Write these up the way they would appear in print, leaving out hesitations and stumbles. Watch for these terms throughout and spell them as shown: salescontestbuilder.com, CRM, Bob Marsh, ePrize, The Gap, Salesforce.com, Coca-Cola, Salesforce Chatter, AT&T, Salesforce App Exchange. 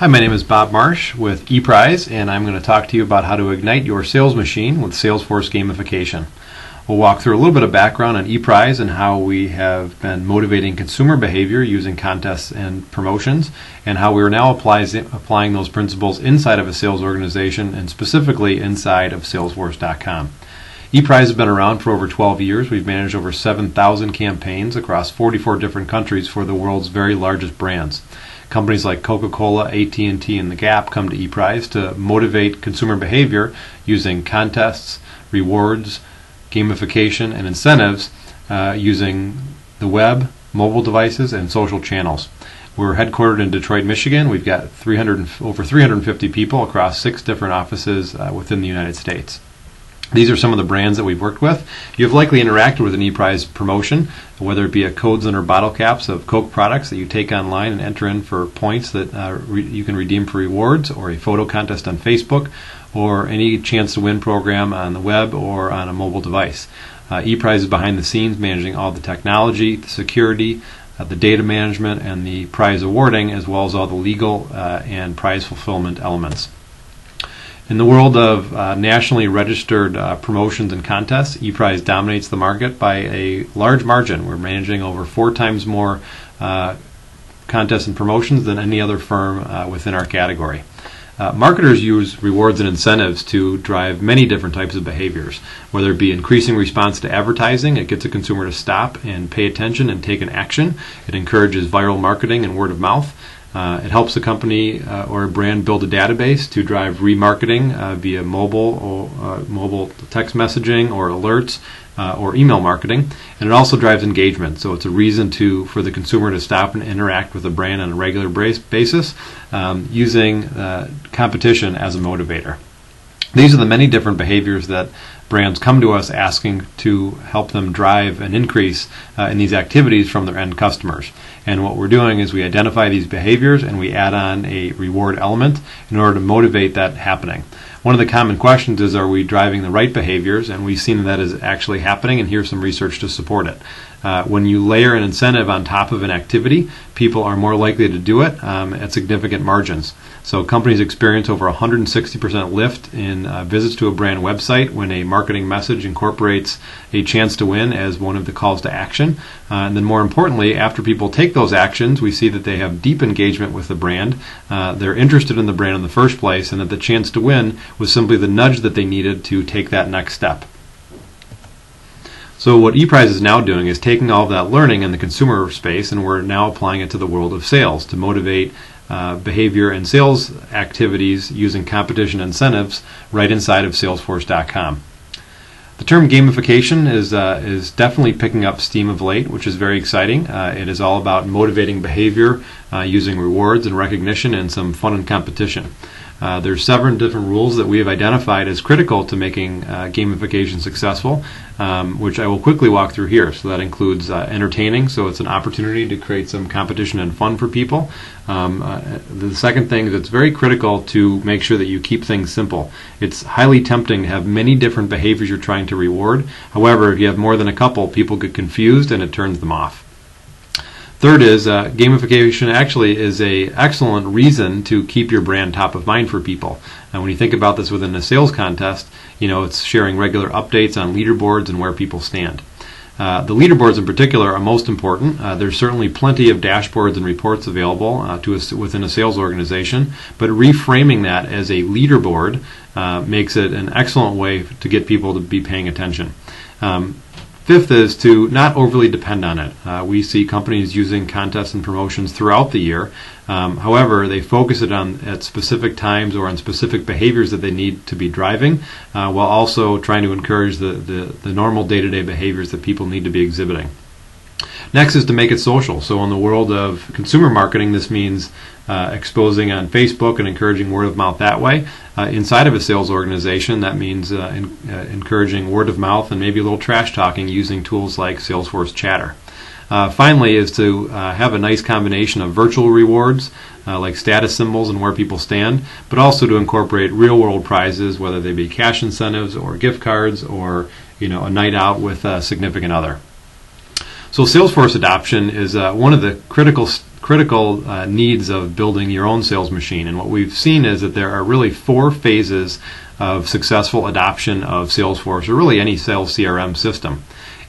Hi, my name is Bob Marsh with ePrize, and I'm going to talk to you about how to ignite your sales machine with Salesforce gamification. We'll walk through a little bit of background on ePrize and how we have been motivating consumer behavior using contests and promotions, and how we're now applying those principles inside of a sales organization and specifically inside of salesforce.com. ePrize has been around for over 12 years. We've managed over 7,000 campaigns across 44 different countries for the world's very largest brands. Companies like Coca-Cola, AT&T, and The Gap come to ePrize to motivate consumer behavior using contests, rewards, gamification, and incentives using the web, mobile devices, and social channels. We're headquartered in Detroit, Michigan. We've got over 350 people across 6 different offices within the United States. These are some of the brands that we've worked with. You've likely interacted with an ePrize promotion, whether it be a codes under bottle caps of Coke products that you take online and enter in for points that you can redeem for rewards, or a photo contest on Facebook, or any chance to win program on the web or on a mobile device. ePrize is behind the scenes managing all the technology, the security, the data management, and the prize awarding, as well as all the legal and prize fulfillment elements. In the world of nationally registered promotions and contests, ePrize dominates the market by a large margin. We're managing over 4 times more contests and promotions than any other firm within our category. Marketers use rewards and incentives to drive many different types of behaviors, whether it be increasing response to advertising. It gets a consumer to stop and pay attention and take an action. It encourages viral marketing and word of mouth. It helps a company or a brand build a database to drive remarketing via mobile or mobile text messaging or alerts or email marketing. And it also drives engagement, so it's a reason for the consumer to stop and interact with a brand on a regular basis using competition as a motivator. These are the many different behaviors that brands come to us asking to help them drive an increase in these activities from their end customers. And what we're doing is we identify these behaviors and we add on a reward element in order to motivate that happening. One of the common questions is, are we driving the right behaviors? And we've seen that is actually happening, and here's some research to support it. When you layer an incentive on top of an activity, people are more likely to do it at significant margins. So companies experience over 160% lift in visits to a brand website when a marketing message incorporates a chance to win as one of the calls to action. And then more importantly, after people take those actions, we see that they have deep engagement with the brand. They're interested in the brand in the first place, and that the chance to win was simply the nudge that they needed to take that next step. So what ePrize is now doing is taking all of that learning in the consumer space, and we're now applying it to the world of sales to motivate behavior and sales activities using competition incentives right inside of salesforce.com. The term gamification is definitely picking up steam of late, which is very exciting. It is all about motivating behavior using rewards and recognition and some fun and competition. There's 7 different rules that we have identified as critical to making gamification successful, which I will quickly walk through here. So that includes entertaining, so it's an opportunity to create some competition and fun for people. The second thing is it's very critical to make sure that you keep things simple. It's highly tempting to have many different behaviors you're trying to reward. However, if you have more than a couple, people get confused and it turns them off. Third is gamification actually is an excellent reason to keep your brand top of mind for people. And when you think about this within a sales contest, you know, it's sharing regular updates on leaderboards and where people stand. The leaderboards in particular are most important. There's certainly plenty of dashboards and reports available within a sales organization, but reframing that as a leaderboard makes it an excellent way to get people to be paying attention. Fifth is to not overly depend on it. We see companies using contests and promotions throughout the year. However, they focus it on at specific times or on specific behaviors that they need to be driving, while also trying to encourage the normal day-to-day behaviors that people need to be exhibiting. Next is to make it social. So in the world of consumer marketing, this means exposing on Facebook and encouraging word of mouth that way. Inside of a sales organization, that means encouraging word of mouth and maybe a little trash talking using tools like Salesforce Chatter. Finally is to have a nice combination of virtual rewards like status symbols and where people stand, but also to incorporate real-world prizes, whether they be cash incentives or gift cards or, you know, a night out with a significant other. So Salesforce adoption is one of the critical critical needs of building your own sales machine. And what we've seen is that there are really four phases of successful adoption of Salesforce, or really any sales CRM system.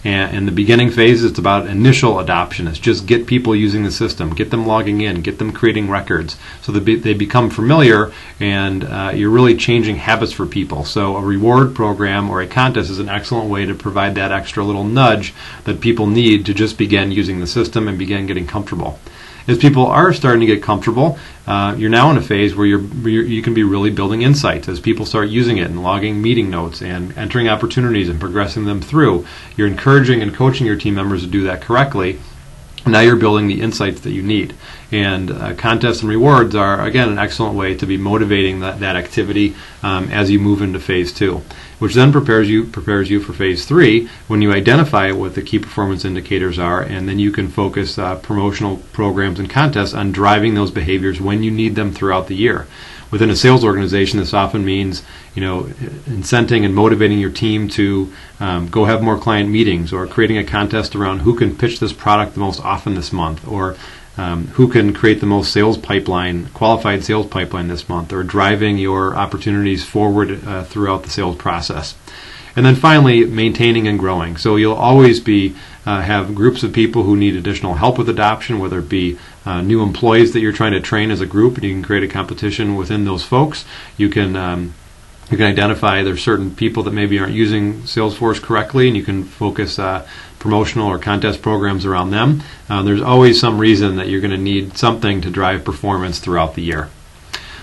And in the beginning phase, it's about initial adoption. It's just get people using the system, get them logging in, get them creating records so that they become familiar, and you're really changing habits for people. So a reward program or a contest is an excellent way to provide that extra little nudge that people need to just begin using the system and begin getting comfortable. As people are starting to get comfortable, you're now in a phase where you can be really building insights. As people start using it and logging meeting notes and entering opportunities and progressing them through, you're encouraging and coaching your team members to do that correctly. Now you're building the insights that you need. And contests and rewards are, again, an excellent way to be motivating that activity as you move into phase two, which then prepares you for phase three, when you identify what the key performance indicators are, and then you can focus promotional programs and contests on driving those behaviors when you need them throughout the year. Within a sales organization, this often means, you know, incenting and motivating your team to go have more client meetings, or creating a contest around who can pitch this product the most often this month, or who can create the most sales pipeline, qualified sales pipeline this month, or driving your opportunities forward throughout the sales process. And then finally, maintaining and growing. So you'll always be have groups of people who need additional help with adoption, whether it be new employees that you're trying to train as a group, and you can create a competition within those folks. You can identify there's certain people that maybe aren't using Salesforce correctly, and you can focus promotional or contest programs around them. There's always some reason that you're going to need something to drive performance throughout the year.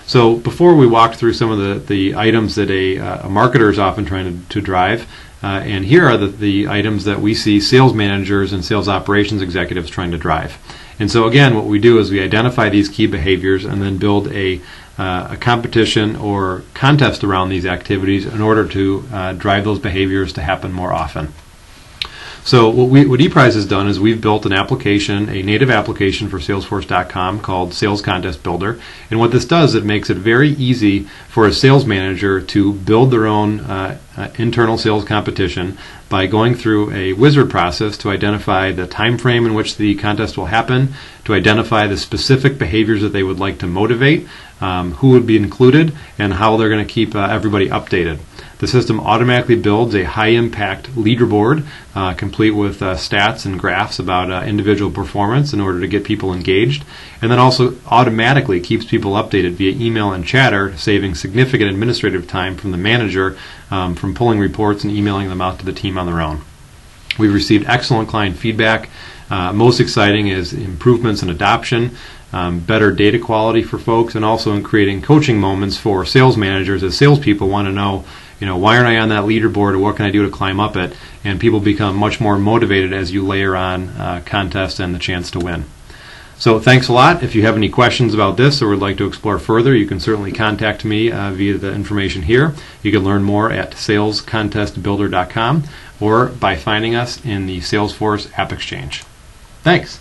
So before we walk through some of the items that a marketer is often trying to drive, and here are the items that we see sales managers and sales operations executives trying to drive. And so again, what we do is we identify these key behaviors and then build a competition or contest around these activities in order to drive those behaviors to happen more often. So what ePrize has done is we've built an application, a native application for Salesforce.com called Sales Contest Builder. And what this does, it makes it very easy for a sales manager to build their own internal sales competition by going through a wizard process to identify the time frame in which the contest will happen, to identify the specific behaviors that they would like to motivate, who would be included, and how they're going to keep everybody updated. The system automatically builds a high-impact leaderboard, complete with stats and graphs about individual performance in order to get people engaged, and then also automatically keeps people updated via email and chatter, saving significant administrative time from the manager from pulling reports and emailing them out to the team on their own. We've received excellent client feedback. Most exciting is improvements in adoption, better data quality for folks, and also in creating coaching moments for sales managers as salespeople want to know, you know, why aren't I on that leaderboard, or what can I do to climb up it? And people become much more motivated as you layer on contests and the chance to win. So thanks a lot. If you have any questions about this or would like to explore further, you can certainly contact me via the information here. You can learn more at salescontestbuilder.com or by finding us in the Salesforce App Exchange. Thanks.